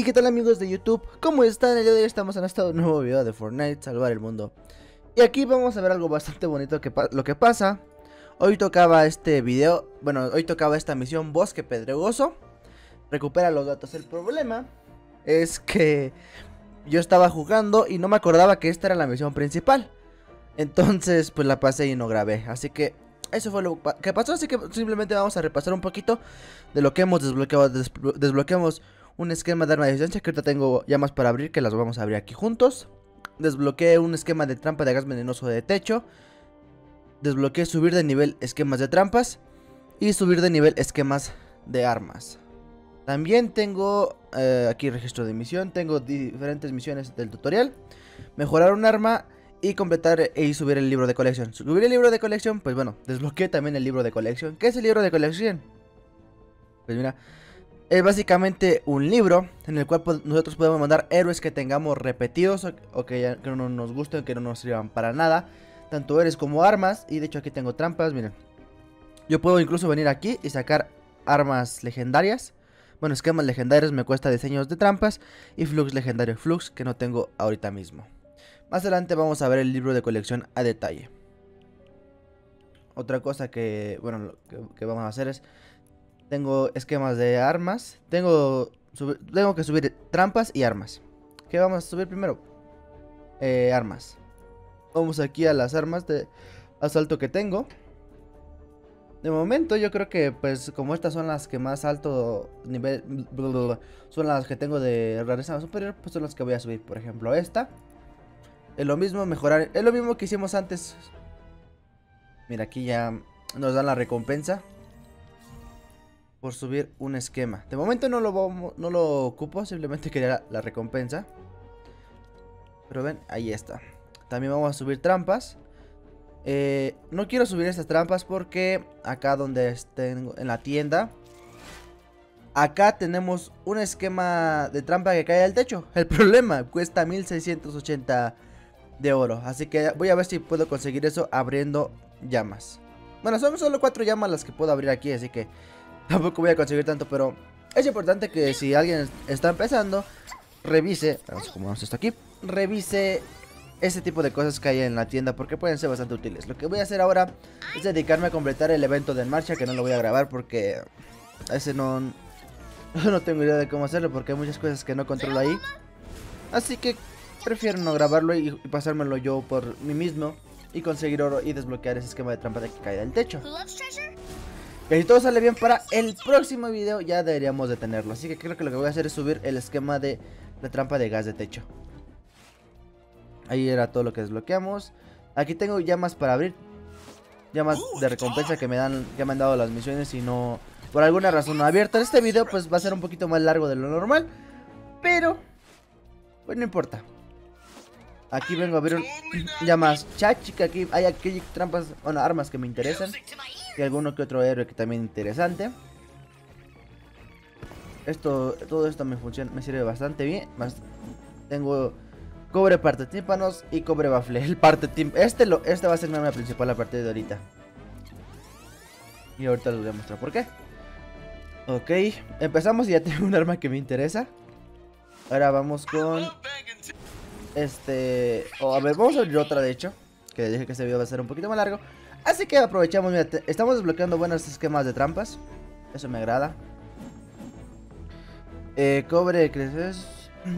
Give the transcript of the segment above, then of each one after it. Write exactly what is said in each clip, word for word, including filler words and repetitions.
Y qué tal amigos de YouTube, ¿cómo están? El día de hoy estamos en este nuevo video de Fortnite, salvar el mundo. Y aquí vamos a ver algo bastante bonito que lo que pasa. Hoy tocaba este video, bueno, hoy tocaba esta misión Bosque Pedregoso. Recupera los datos. El problema es que yo estaba jugando y no me acordaba que esta era la misión principal. Entonces pues la pasé y no grabé, así que eso fue lo que pasó, así que simplemente vamos a repasar un poquito de lo que hemos desbloqueado. Desbloqueamos un esquema de arma de distancia que ahorita tengo llamas para abrir, que las vamos a abrir aquí juntos. Desbloqueé un esquema de trampa de gas venenoso de techo. Desbloqueé subir de nivel esquemas de trampas y subir de nivel esquemas de armas. También tengo eh, aquí registro de misión, tengo diferentes misiones del tutorial. Mejorar un arma y completar y subir el libro de colección. Subir el libro de colección, pues bueno, desbloqueé también el libro de colección. ¿Qué es el libro de colección? Pues mira, es básicamente un libro en el cual nosotros podemos mandar héroes que tengamos repetidos o, o que, ya, que no nos gusten, que no nos sirvan para nada, tanto héroes como armas. Y de hecho aquí tengo trampas, miren. Yo puedo incluso venir aquí y sacar armas legendarias. Bueno, esquemas legendarios me cuesta diseños de trampas y flux legendario, flux que no tengo ahorita mismo. Más adelante vamos a ver el libro de colección a detalle. Otra cosa que, bueno, que, que vamos a hacer es... Tengo esquemas de armas. Tengo, sub, tengo que subir trampas y armas. ¿Qué vamos a subir primero? Eh, armas. Vamos aquí a las armas de asalto que tengo. De momento yo creo que pues como estas son las que más alto nivel... Blablabla, son las que tengo de rareza superior, pues son las que voy a subir. Por ejemplo esta. Es lo mismo mejorar, es lo mismo que hicimos antes. Mira, aquí ya nos dan la recompensa por subir un esquema. De momento no lo, no lo ocupo, simplemente quería la, la recompensa. Pero ven, ahí está. También vamos a subir trampas. eh, No quiero subir estas trampas porque acá donde estén en la tienda, acá tenemos un esquema de trampa que cae al techo. El problema, cuesta mil seiscientos ochenta de oro. Así que voy a ver si puedo conseguir eso abriendo llamas. Bueno, son solo cuatro llamas las que puedo abrir aquí, así que tampoco voy a conseguir tanto, pero es importante que si alguien está empezando, revise, vamos a acomodar esto aquí, revise ese tipo de cosas que hay en la tienda porque pueden ser bastante útiles. Lo que voy a hacer ahora es dedicarme a completar el evento de en marcha, que no lo voy a grabar porque ese no, no tengo idea de cómo hacerlo porque hay muchas cosas que no controlo ahí. Así que prefiero no grabarlo y pasármelo yo por mí mismo y conseguir oro y desbloquear ese esquema de trampa de que cae del techo. Que si todo sale bien para el próximo video ya deberíamos de tenerlo. Así que creo que lo que voy a hacer es subir el esquema de la trampa de gas de techo. Ahí era todo lo que desbloqueamos. Aquí tengo llamas para abrir. Llamas de recompensa que me dan, que me han dado las misiones y no, por alguna razón no abierta. Este video pues va a ser un poquito más largo de lo normal, pero pues no importa. Aquí vengo a abrir un, llamas chachi, que aquí hay aquí trampas, bueno, armas que me interesan. Y alguno que otro héroe que también interesante. Esto, todo esto me funciona, me sirve bastante bien. Más, tengo cobre parte tímpanos y cobre bafle. El parte tímpanos, este, lo, este va a ser mi arma principal a partir de ahorita. Y ahorita les voy a mostrar por qué. Ok, empezamos y ya tengo un arma que me interesa. Ahora vamos con... Este... Oh, a ver, vamos a abrir otra de hecho. Que dije que este video va a ser un poquito más largo. Así que aprovechamos, mira, te, estamos desbloqueando buenos esquemas de trampas. Eso me agrada. Eh, cobre, creces.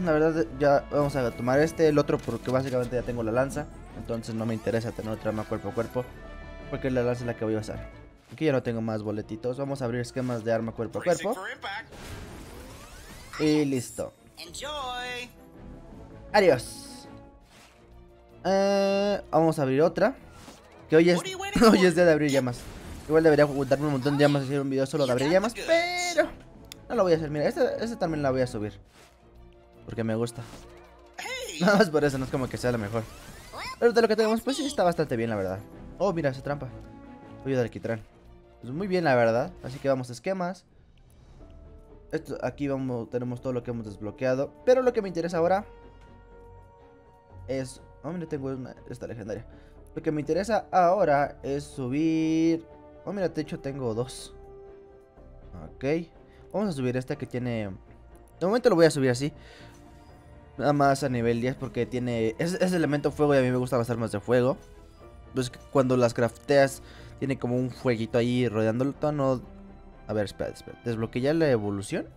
La verdad, ya vamos a tomar este, el otro, porque básicamente ya tengo la lanza. Entonces no me interesa tener otra arma cuerpo a cuerpo, porque la lanza es la que voy a usar. Aquí ya no tengo más boletitos. Vamos a abrir esquemas de arma cuerpo a cuerpo. Y listo. Adiós. Eh, vamos a abrir otra. Que hoy es, hoy es día de abrir llamas. Igual debería juntarme un montón de llamas y hacer un video solo de abrir llamas, pero no lo voy a hacer. Mira, esta, esta también la voy a subir porque me gusta. Nada más por eso, no es como que sea la mejor. Pero de lo que tenemos, pues sí está bastante bien, la verdad. Oh, mira, esa trampa. Voy a alquitrán. Pues muy bien, la verdad. Así que vamos a esquemas. Esto, aquí vamos, tenemos todo lo que hemos desbloqueado. Pero lo que me interesa ahora es... Oh, mira, tengo una, esta legendaria. Lo que me interesa ahora es subir... Oh, mira, de hecho tengo dos. Ok. Vamos a subir esta que tiene De momento lo voy a subir así. Nada más a nivel diez porque tiene... Es, es elemento fuego y a mí me gustan las armas de fuego. Pues cuando las crafteas tiene como un fueguito ahí rodeándolo todo. No... A ver, espera, espera. ¿Desbloqueé ya la evolución?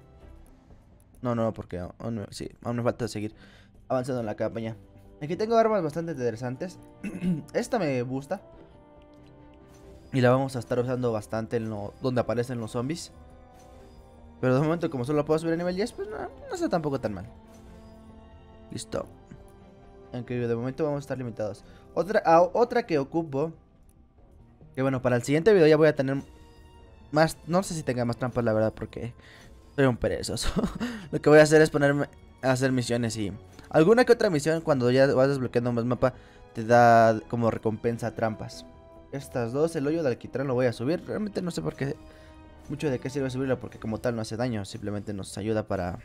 No, no, porque aún me, sí, aún me falta seguir avanzando en la campaña. Aquí tengo armas bastante interesantes. Esta me gusta. Y la vamos a estar usando bastante en lo, donde aparecen los zombies. Pero de momento, como solo puedo subir a nivel diez, pues no, no está tampoco tan mal. Listo. Aunque de momento vamos a estar limitados. Otra, a, otra que ocupo. Que bueno, para el siguiente video ya voy a tener más. No sé si tenga más trampas, la verdad, porque soy un perezoso. Lo que voy a hacer es ponerme a hacer misiones y... Alguna que otra misión, cuando ya vas desbloqueando más mapa, te da como recompensa trampas. Estas dos, el hoyo de alquitrán lo voy a subir. Realmente no sé por qué... Mucho de qué sirve subirlo, porque como tal no hace daño. Simplemente nos ayuda para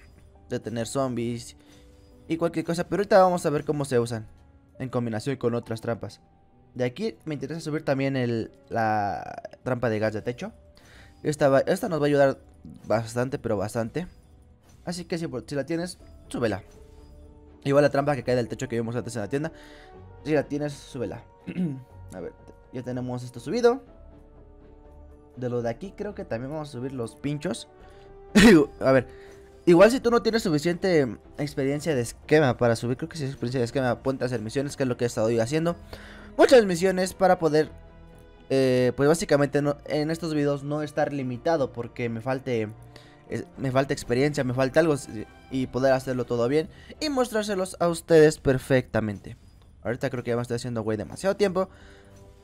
detener zombies y cualquier cosa. Pero ahorita vamos a ver cómo se usan en combinación con otras trampas. De aquí me interesa subir también el, la trampa de gas de techo. Esta, va, esta nos va a ayudar bastante, pero bastante. Así que si, si la tienes, súbela. Igual la trampa que cae del techo que vimos antes en la tienda. Si la tienes, súbela. A ver, ya tenemos esto subido. De lo de aquí creo que también vamos a subir los pinchos. A ver, igual si tú no tienes suficiente experiencia de esquema para subir, creo que si es experiencia de esquema, ponte a hacer misiones, que es lo que he estado yo haciendo. Muchas misiones para poder, eh, pues básicamente no, en estos videos no estar limitado porque me falte, eh, me falta experiencia, me falta algo y poder hacerlo todo bien y mostrárselos a ustedes perfectamente. Ahorita creo que ya me estoy haciendo güey demasiado tiempo.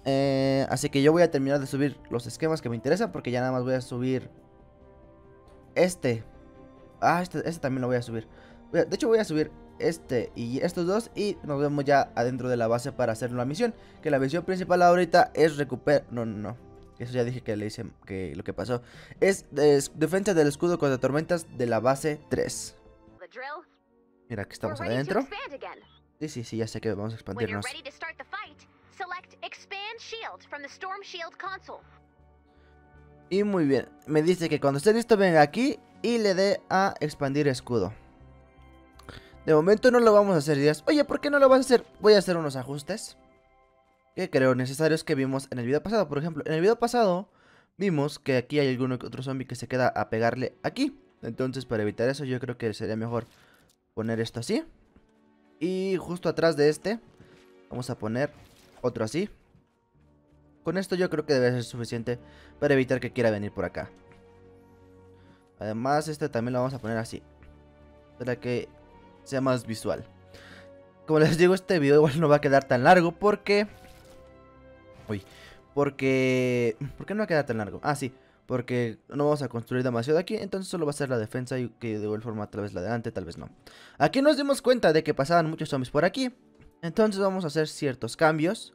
Eh, así que yo voy a terminar de subir los esquemas que me interesan, porque ya nada más voy a subir este. Ah, este, este también lo voy a subir. Voy a, de hecho voy a subir este y estos dos, y nos vemos ya adentro de la base para hacer la misión. Que la misión principal ahorita es recuperar... No, no, no. Eso ya dije que le hice, que lo que pasó. Es, es defensa del escudo contra tormentas de la base tres. Mira que estamos adentro. Sí, sí, sí, ya sé que vamos a expandirnos. Y muy bien, me dice que cuando esté listo venga aquí y le dé a expandir escudo. De momento no lo vamos a hacer. Dirás, oye, ¿por qué no lo vas a hacer? Voy a hacer unos ajustes que creo necesarios que vimos en el video pasado. Por ejemplo, en el video pasado vimos que aquí hay algún otro zombie que se queda a pegarle aquí. Entonces para evitar eso yo creo que sería mejor poner esto así. Y justo atrás de este vamos a poner otro así. Con esto yo creo que debe ser suficiente para evitar que quiera venir por acá. Además este también lo vamos a poner así, para que sea más visual. Como les digo, este video igual no va a quedar tan largo porque... Uy, porque... ¿Por qué no va a quedar tan largo? Ah, sí, porque no vamos a construir demasiado aquí. Entonces solo va a ser la defensa, y que de igual forma tal vez la delante, tal vez no. Aquí nos dimos cuenta de que pasaban muchos zombies por aquí. Entonces vamos a hacer ciertos cambios.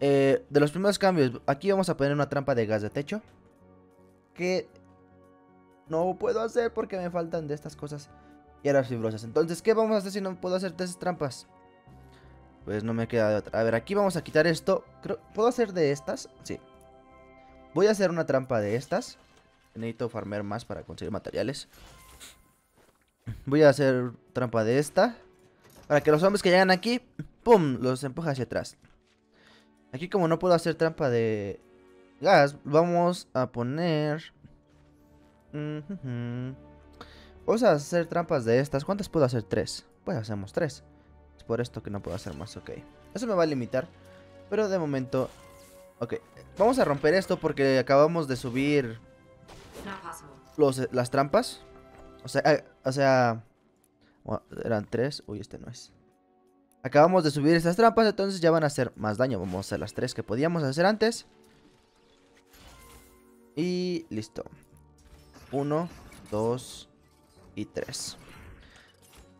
Eh, de los primeros cambios, aquí vamos a poner una trampa de gas de techo, que no puedo hacer porque me faltan de estas cosas y eran fibrosas. Entonces, ¿qué vamos a hacer si no puedo hacer de esas trampas? Pues no me queda de otra. A ver, aquí vamos a quitar esto. Creo, ¿puedo hacer de estas? Sí. Voy a hacer una trampa de estas. Necesito farmear más para conseguir materiales. Voy a hacer trampa de esta, para que los zombies que llegan aquí, pum, los empuja hacia atrás. Aquí como no puedo hacer trampa de gas, vamos a poner... Mm-hmm. Vamos a hacer trampas de estas. ¿Cuántas puedo hacer? Tres. Pues hacemos tres. Es por esto que no puedo hacer más, ok. Eso me va a limitar, pero de momento... Ok, vamos a romper esto porque acabamos de subir los, las trampas. O sea... O sea... Bueno, eran tres, uy, este no es. Acabamos de subir estas trampas, entonces ya van a hacer más daño. Vamos a hacer las tres que podíamos hacer antes. Y listo. Uno, dos y tres.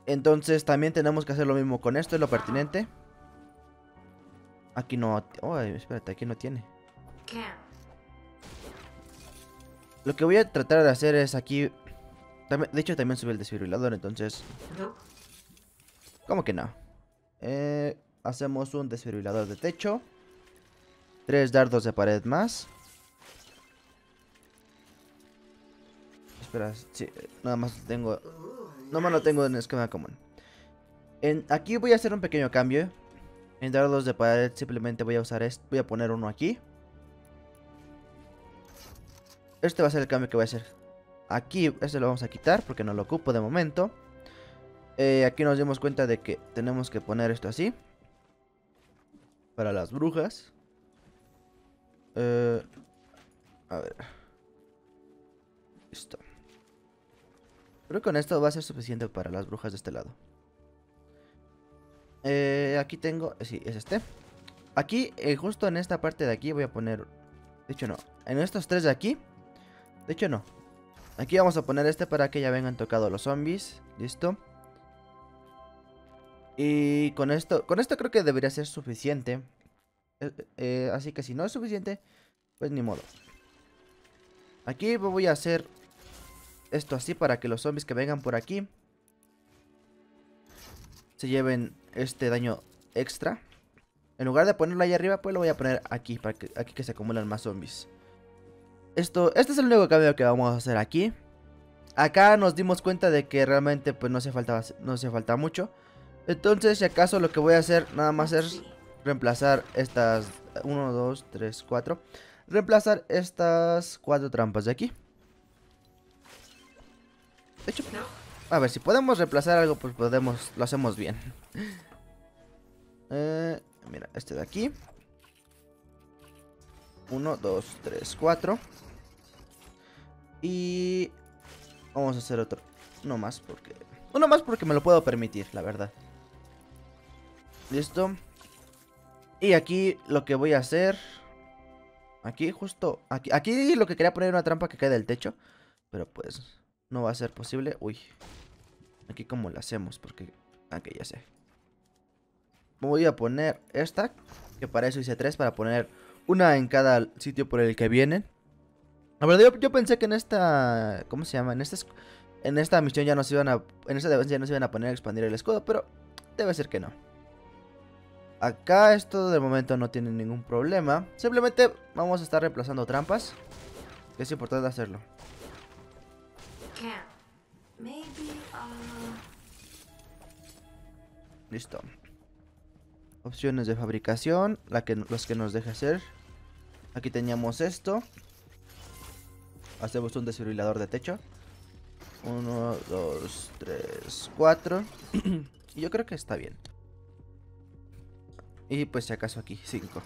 Entonces también tenemos que hacer lo mismo con esto, es lo pertinente. Aquí no... Oh, espérate, aquí no tiene. Lo que voy a tratar de hacer es aquí... De hecho también sube el desfibrilador, entonces... ¿Cómo que no? Eh, hacemos un desfibrilador de techo. Tres dardos de pared más. Ostras, sí, nada más tengo... No más lo tengo en esquema común. En, aquí voy a hacer un pequeño cambio. En dardos de pared simplemente voy a usar este. Voy a poner uno aquí. Este va a ser el cambio que voy a hacer. Aquí, este lo vamos a quitar porque no lo ocupo de momento. eh, Aquí nos dimos cuenta de que tenemos que poner esto así para las brujas. eh, A ver. Listo. Creo que con esto va a ser suficiente para las brujas de este lado. Eh, aquí tengo... Sí, es este. Aquí, eh, justo en esta parte de aquí voy a poner... De hecho no, en estos tres de aquí. De hecho no. Aquí vamos a poner este para que ya vengan tocados los zombies. Listo. Y con esto... Con esto creo que debería ser suficiente. eh, eh, Así que si no es suficiente, pues ni modo. Aquí voy a hacer esto así para que los zombies que vengan por aquí se lleven este daño extra. En lugar de ponerlo ahí arriba, pues lo voy a poner aquí, para que aquí que se acumulan más zombies. Esto, este es el único cambio que vamos a hacer aquí. Acá nos dimos cuenta de que realmente pues no se faltaba, no se falta mucho. Entonces, si acaso, lo que voy a hacer nada más es reemplazar estas uno, dos, tres, cuatro. Reemplazar estas cuatro trampas de aquí. De hecho, a ver, si podemos reemplazar algo, pues podemos, lo hacemos bien. eh, Mira, este de aquí. Uno, dos, tres, cuatro. Y... vamos a hacer otro. Uno más porque... Uno más porque me lo puedo permitir, la verdad. Listo. Y aquí lo que voy a hacer... Aquí justo... Aquí, aquí lo que quería poner era una trampa que cae del techo, pero pues... no va a ser posible. Uy. Aquí como lo hacemos, porque... Aquí ya sé. Voy a poner esta, que para eso hice tres, para poner una en cada sitio por el que vienen. La verdad, yo, yo pensé que en esta... ¿Cómo se llama? En esta, en esta misión ya nos iban a... En esta defensa ya nos iban a poner a expandir el escudo, pero debe ser que no. Acá esto de momento no tiene ningún problema. Simplemente vamos a estar reemplazando trampas, que es importante hacerlo. Listo. Opciones de fabricación, la que, los que nos deja hacer. Aquí teníamos esto. Hacemos un desfibrilador de techo. Uno, dos, tres, cuatro. Y yo creo que está bien. Y pues si acaso aquí, cinco.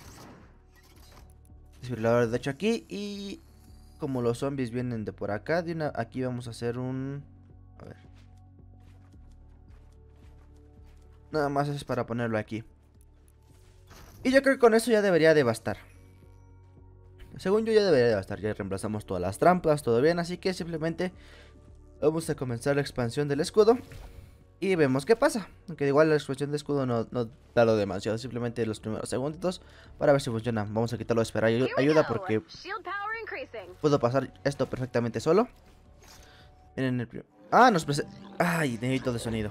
Desfibrilador de techo aquí. Y... como los zombies vienen de por acá, de una, aquí vamos a hacer un... A ver. Nada más es para ponerlo aquí. Y yo creo que con eso ya debería de bastar. Según yo ya debería de bastar. Ya reemplazamos todas las trampas, todo bien. Así que simplemente vamos a comenzar la expansión del escudo y vemos qué pasa. Aunque igual la expansión del escudo no, no da lo demasiado. Simplemente los primeros segundos para ver si funciona. Vamos a quitarlo de esperar ayuda porque... puedo pasar esto perfectamente solo. Miren el primer... Ah, nos presenta... Ay, necesito de sonido.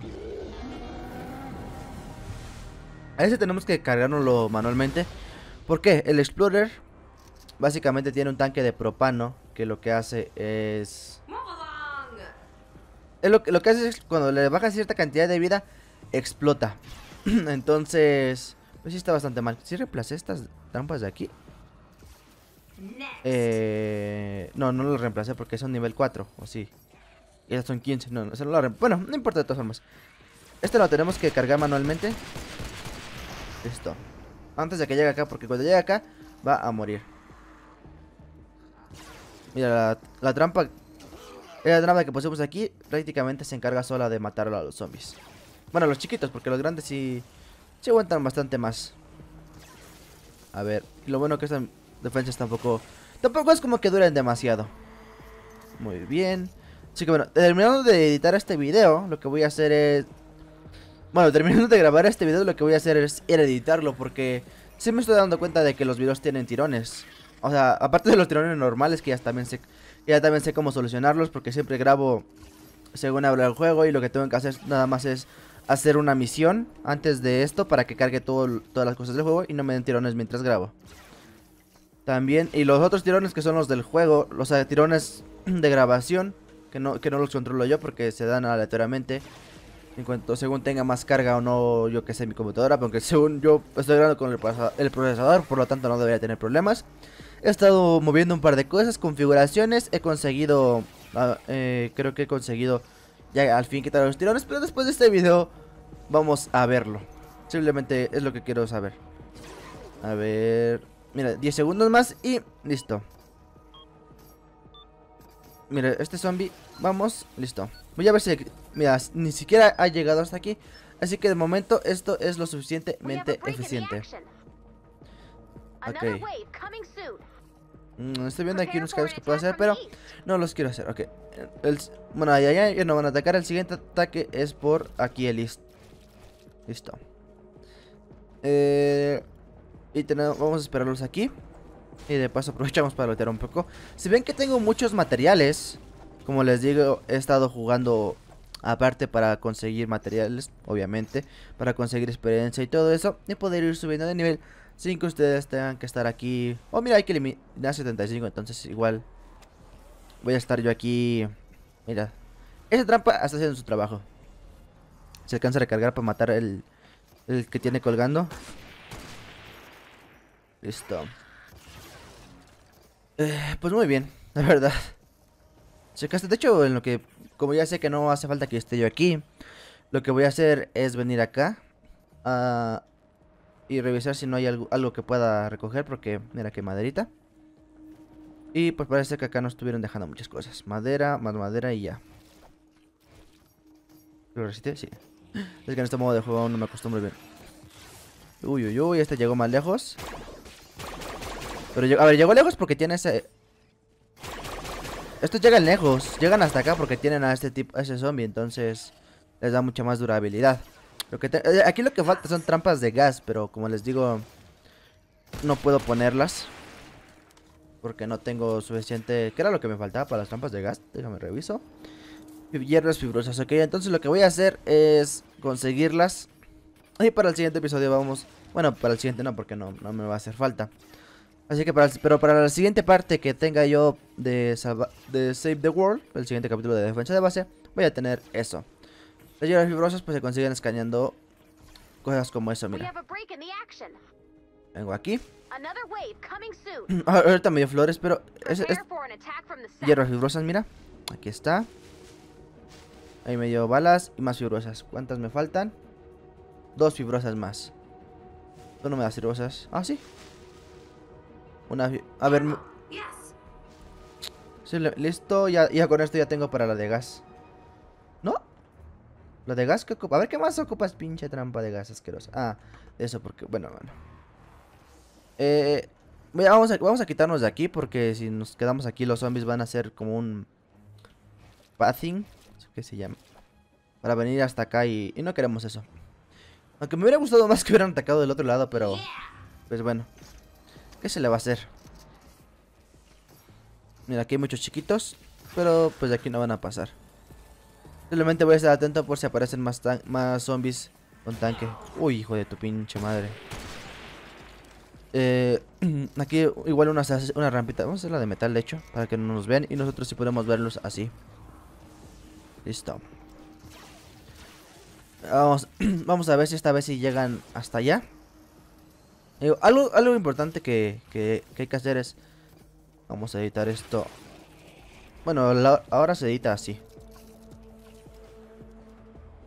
A ese tenemos que cargárnoslo manualmente. ¿Por qué? El Explorer básicamente tiene un tanque de propano que lo que hace es... es lo, lo que hace es cuando le baja cierta cantidad de vida, explota. Entonces... pues sí está bastante mal. ¿Sí reemplacé estas trampas de aquí? Eh, no, no lo reemplacé porque son nivel cuatro, o sí. Estas son quince, no, no, se lo bueno, no importa de todas formas. Este lo tenemos que cargar manualmente. Listo. Antes de que llegue acá, porque cuando llegue acá va a morir. Mira, la, la trampa la trampa que pusimos aquí prácticamente se encarga sola de matar a los zombies. Bueno, los chiquitos, porque los grandes sí, sí aguantan bastante más. A ver, y lo bueno que están... defensas tampoco... Tampoco es como que duren demasiado. Muy bien. Así que bueno, terminando de editar este video, lo que voy a hacer es... Bueno, terminando de grabar este video, lo que voy a hacer es ir a editarlo, porque sí me estoy dando cuenta de que los videos tienen tirones. O sea, aparte de los tirones normales, que ya también sé, ya también sé cómo solucionarlos, porque siempre grabo según habla el juego. Y lo que tengo que hacer nada más es hacer una misión antes de esto para que cargue todo, todas las cosas del juego y no me den tirones mientras grabo. También, y los otros tirones que son los del juego, los tirones de grabación, que no, que no los controlo yo porque se dan aleatoriamente en cuanto según tenga más carga o no, yo que sé, mi computadora. Aunque según yo estoy grabando con el procesador, por lo tanto no debería tener problemas. He estado moviendo un par de cosas, configuraciones. He conseguido, eh, creo que he conseguido ya al fin quitar los tirones, pero después de este video vamos a verlo. Simplemente es lo que quiero saber. A ver, mira, diez segundos más y listo. Mira, este zombie, vamos, listo. Voy a ver si, mira, ni siquiera ha llegado hasta aquí. Así que de momento esto es lo suficientemente eficiente. Ok. Mm, estoy viendo aquí unos cambios que puedo hacer, pero no los quiero hacer, ok. El, bueno, ya, ya, ya no van a atacar. El siguiente ataque es por aquí, el listo. Listo. Eh, y tenemos, vamos a esperarlos aquí. Y de paso aprovechamos para lootear un poco. Si ven que tengo muchos materiales, como les digo, he estado jugando aparte para conseguir materiales, obviamente, para conseguir experiencia y todo eso, y poder ir subiendo de nivel sin que ustedes tengan que estar aquí. Oh, mira, hay que eliminar setenta y cinco, entonces igual voy a estar yo aquí. Mira, esa trampa está haciendo su trabajo. Se alcanza a recargar para matar el, el que tiene colgando. Listo. Eh, pues muy bien, la verdad. Checaste, de hecho, en lo que, como ya sé que no hace falta que esté yo aquí, lo que voy a hacer es venir acá uh, y revisar si no hay algo, algo que pueda recoger, porque mira que maderita. Y pues parece que acá no estuvieron dejando muchas cosas. Madera, más madera y ya. ¿Lo resiste? Sí. Es que en este modo de juego aún no me acostumbro bien. Uy, uy, uy, este llegó más lejos. Pero, a ver, llegó lejos porque tiene ese... Estos llegan lejos, llegan hasta acá porque tienen a este tipo, a ese zombie, entonces les da mucha más durabilidad. Lo que te... Aquí lo que falta son trampas de gas, pero como les digo, no puedo ponerlas porque no tengo suficiente... ¿Qué era lo que me faltaba para las trampas de gas? Déjame reviso. Hierbas fibrosas, ok, entonces lo que voy a hacer es conseguirlas. Y para el siguiente episodio vamos... Bueno, para el siguiente no, porque no, no me va a hacer falta. Así que para el, pero para la siguiente parte que tenga yo de, salva, de Save the World, el siguiente capítulo de defensa de base, voy a tener eso. Las hierbas fibrosas pues se consiguen escaneando cosas como eso, mira. Vengo aquí. Ahorita me dio flores, pero... Es, es, hierbas fibrosas, mira. Aquí está. Ahí me dio balas y más fibrosas. ¿Cuántas me faltan? Dos fibrosas más. ¿Tú no me das fibrosas? Ah, sí. Una, a ver, sí, listo, ya, ya con esto ya tengo para la de gas. ¿No? La de gas que ocupa. A ver, ¿qué más ocupas, pinche trampa de gas asquerosa? Ah, eso porque, bueno, bueno eh, vamos, a, vamos a quitarnos de aquí, porque si nos quedamos aquí los zombies van a hacer como un pathing, ¿qué se llama? Para venir hasta acá y, y no queremos eso. Aunque me hubiera gustado más que hubieran atacado del otro lado, pero pues bueno, ¿qué se le va a hacer? Mira, aquí hay muchos chiquitos, pero pues de aquí no van a pasar. Simplemente voy a estar atento por si aparecen más, más zombies con tanque. Uy, hijo de tu pinche madre. eh, Aquí igual una, una rampita. Vamos a hacer la de metal, de hecho, para que no nos vean y nosotros sí podemos verlos así. Listo. Vamos, vamos a ver si esta vez si llegan hasta allá. Digo, algo, algo importante que, que, que hay que hacer es... Vamos a editar esto. Bueno, la, ahora se edita así.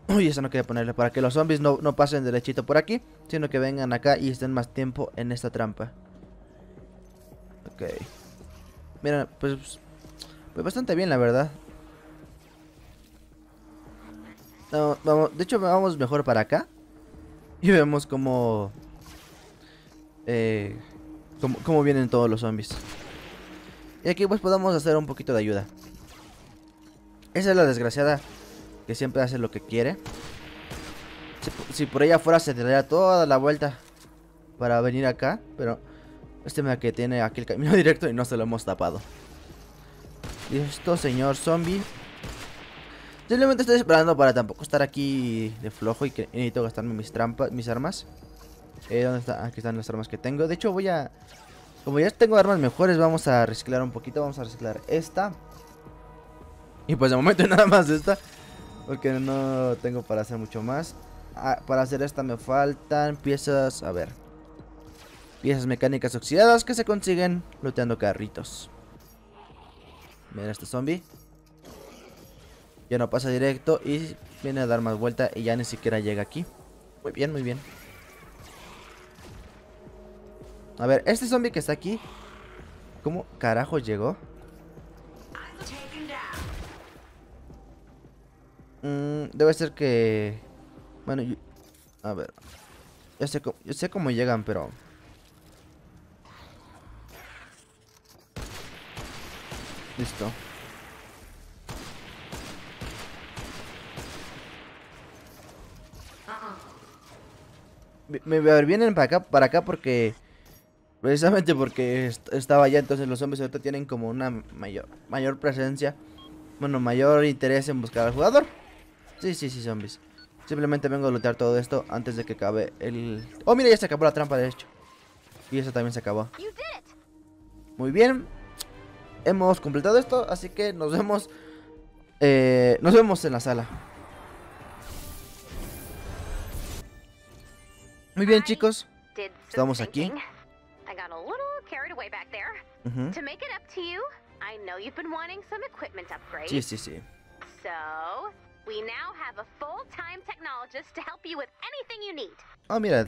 Uy, eso no quería ponerle, para que los zombies no, no pasen derechito por aquí, sino que vengan acá y estén más tiempo en esta trampa. Ok. Mira, pues... Pues bastante bien, la verdad. No, vamos, de hecho, vamos mejor para acá. Y vemos cómo... Eh, como, como vienen todos los zombies. Y aquí pues podamos hacer un poquito de ayuda. Esa es la desgraciada que siempre hace lo que quiere. Si, si por ella fuera se tendría toda la vuelta para venir acá, pero este me que tiene aquí el camino directo y no se lo hemos tapado. Listo, señor zombie. Simplemente estoy esperando para tampoco estar aquí de flojo y que y necesito gastarme mis trampas, mis armas. Eh, ¿dónde está? Aquí están las armas que tengo. De hecho voy a... Como ya tengo armas mejores, vamos a reciclar un poquito. Vamos a reciclar esta. Y pues de momento nada más esta, porque no tengo para hacer mucho más. Ah, para hacer esta me faltan piezas, a ver, piezas mecánicas oxidadas que se consiguen looteando carritos. Mira este zombie. Ya no pasa directo y viene a dar más vuelta y ya ni siquiera llega aquí. Muy bien, muy bien. A ver, este zombie que está aquí, ¿cómo carajo llegó? Mm, debe ser que... Bueno, yo... a ver, yo sé, cómo... yo sé cómo llegan, pero... Listo. Me, me vienen para acá, para acá porque... Precisamente porque est estaba allá, entonces los zombies ahorita tienen como una mayor, mayor presencia. Bueno, mayor interés en buscar al jugador. Sí, sí, sí, zombies. Simplemente vengo a lootear todo esto antes de que acabe el... Oh, mira, ya se acabó la trampa, de hecho. Y eso también se acabó. Muy bien. Hemos completado esto, así que nos vemos... Eh, nos vemos en la sala. Muy bien, chicos. Estamos aquí. Uh-huh. Sí, sí, sí. Ah, oh, mira. Ok.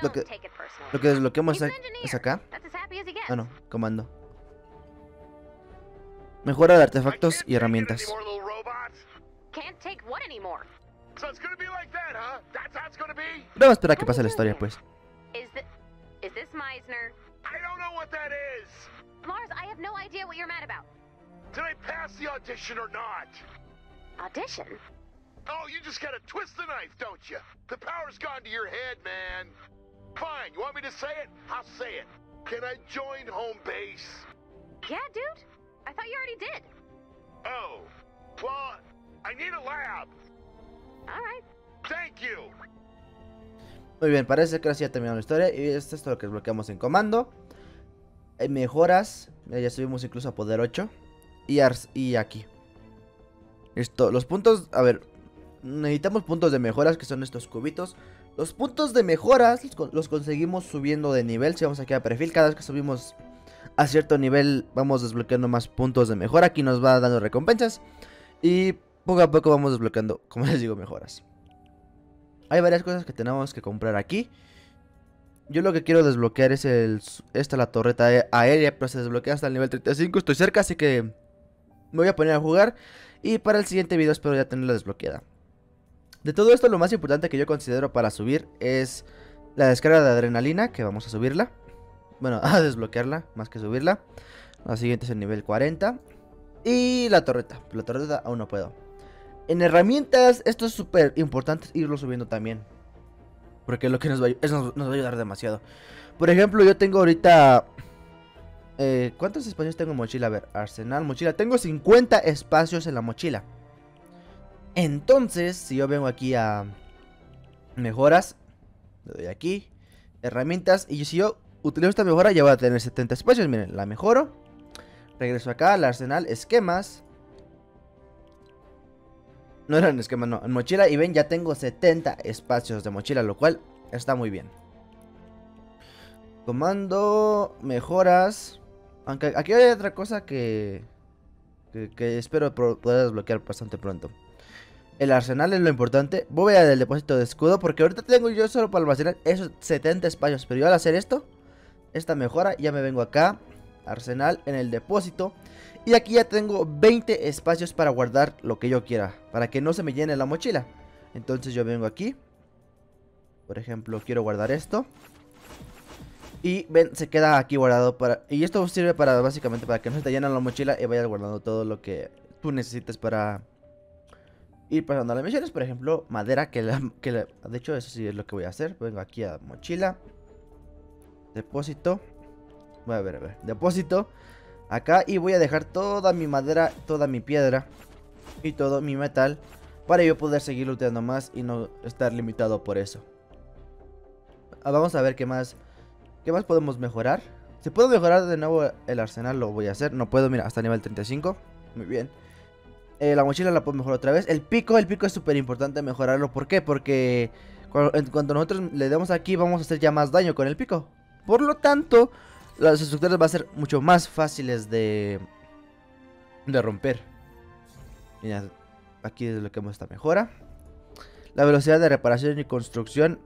Lo que, lo que desbloqueamos es acá. Ah, no, comando. Mejora de artefactos y herramientas. Vamos a esperar a que pase la historia, pues. Fine, you want me to say it? I'll say it. Can I join Home Base? Yeah, dude. I thought you already did. Oh. Well, I need a lab. All right. Thank you. Muy bien, parece que así ya terminó la historia. Y esto es todo lo que desbloqueamos en comando. Hay mejoras. Mira, ya subimos incluso a poder ocho. Y, y aquí. Listo, los puntos. A ver. Necesitamos puntos de mejoras, que son estos cubitos. Los puntos de mejoras los, con los conseguimos subiendo de nivel. Si vamos aquí a perfil, cada vez que subimos a cierto nivel vamos desbloqueando más puntos de mejora. Aquí nos va dando recompensas y poco a poco vamos desbloqueando, como les digo, mejoras. Hay varias cosas que tenemos que comprar aquí. Yo lo que quiero desbloquear es el, esta, la torreta aérea, pero se desbloquea hasta el nivel treinta y cinco. Estoy cerca, así que me voy a poner a jugar y para el siguiente video espero ya tenerla desbloqueada. De todo esto, lo más importante que yo considero para subir es la descarga de adrenalina, que vamos a subirla. Bueno, a desbloquearla, más que subirla. La siguiente es el nivel cuarenta. Y la torreta, la torreta aún no puedo. En herramientas, esto es súper importante irlo subiendo también, porque lo que nos va a, eso nos va a ayudar demasiado. Por ejemplo, yo tengo ahorita... Eh, ¿cuántos espacios tengo en mochila? A ver, arsenal, mochila. Tengo cincuenta espacios en la mochila. Entonces, si yo vengo aquí a mejoras, le doy aquí, herramientas, y si yo utilizo esta mejora ya voy a tener setenta espacios. Miren, la mejoro, regreso acá al arsenal, esquemas. No eran esquemas, no, en mochila, y ven, ya tengo setenta espacios de mochila, lo cual está muy bien. Comando, mejoras. Aunque aquí hay otra cosa que, que, que espero poder desbloquear bastante pronto. El arsenal es lo importante. Voy a del depósito de escudo, porque ahorita tengo yo solo para almacenar esos setenta espacios. Pero yo al hacer esto, esta mejora, ya me vengo acá, arsenal, en el depósito. Y aquí ya tengo veinte espacios para guardar lo que yo quiera, para que no se me llene la mochila. Entonces yo vengo aquí, por ejemplo, quiero guardar esto. Y ven, se queda aquí guardado para... Y esto sirve para, básicamente, para que no se te llene la mochila y vayas guardando todo lo que tú necesites para... Y pasando a las misiones, por ejemplo, madera, que, la, que la, de hecho eso sí es lo que voy a hacer. Vengo aquí a mochila, depósito, voy a ver, a ver, depósito, acá, y voy a dejar toda mi madera, toda mi piedra y todo mi metal para yo poder seguir looteando más y no estar limitado por eso. Vamos a ver qué más, qué más podemos mejorar. Si puedo mejorar de nuevo el arsenal, lo voy a hacer. No puedo, mira, hasta nivel treinta y cinco. Muy bien. Eh, la mochila la puedo mejorar otra vez. El pico, el pico es súper importante mejorarlo. ¿Por qué? Porque cuando, cuando nosotros le demos aquí, vamos a hacer ya más daño con el pico. Por lo tanto, las estructuras van a ser mucho más fáciles de, de romper. Mira, aquí desbloqueamos esta mejora. La velocidad de reparación y construcción,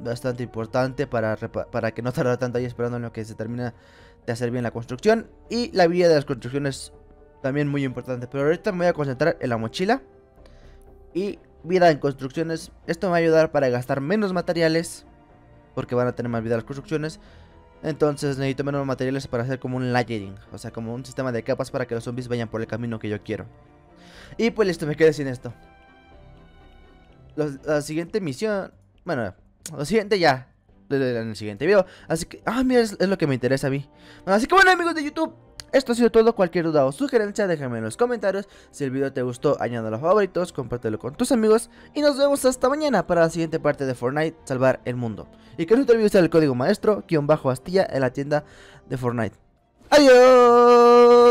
bastante importante para, para que no tardar tanto ahí esperando en lo que se termina de hacer bien la construcción. Y la vida de las construcciones también muy importante, pero ahorita me voy a concentrar en la mochila. Y vida en construcciones, esto me va a ayudar para gastar menos materiales, porque van a tener más vida las construcciones. Entonces necesito menos materiales para hacer como un layering, o sea, como un sistema de capas para que los zombies vayan por el camino que yo quiero. Y pues listo, me quedé sin esto. Los, la siguiente misión, bueno, lo siguiente ya en el siguiente video. Así que, ah, mira, es, es lo que me interesa a mí. Bueno, así que bueno, amigos de YouTube, esto ha sido todo. Cualquier duda o sugerencia, déjame en los comentarios. Si el video te gustó, añádalo a favoritos, compártelo con tus amigos. Y nos vemos hasta mañana para la siguiente parte de Fortnite, salvar el mundo. Y que no te olvides usar el código maestro guión bajo astilla en la tienda de Fortnite. ¡Adiós!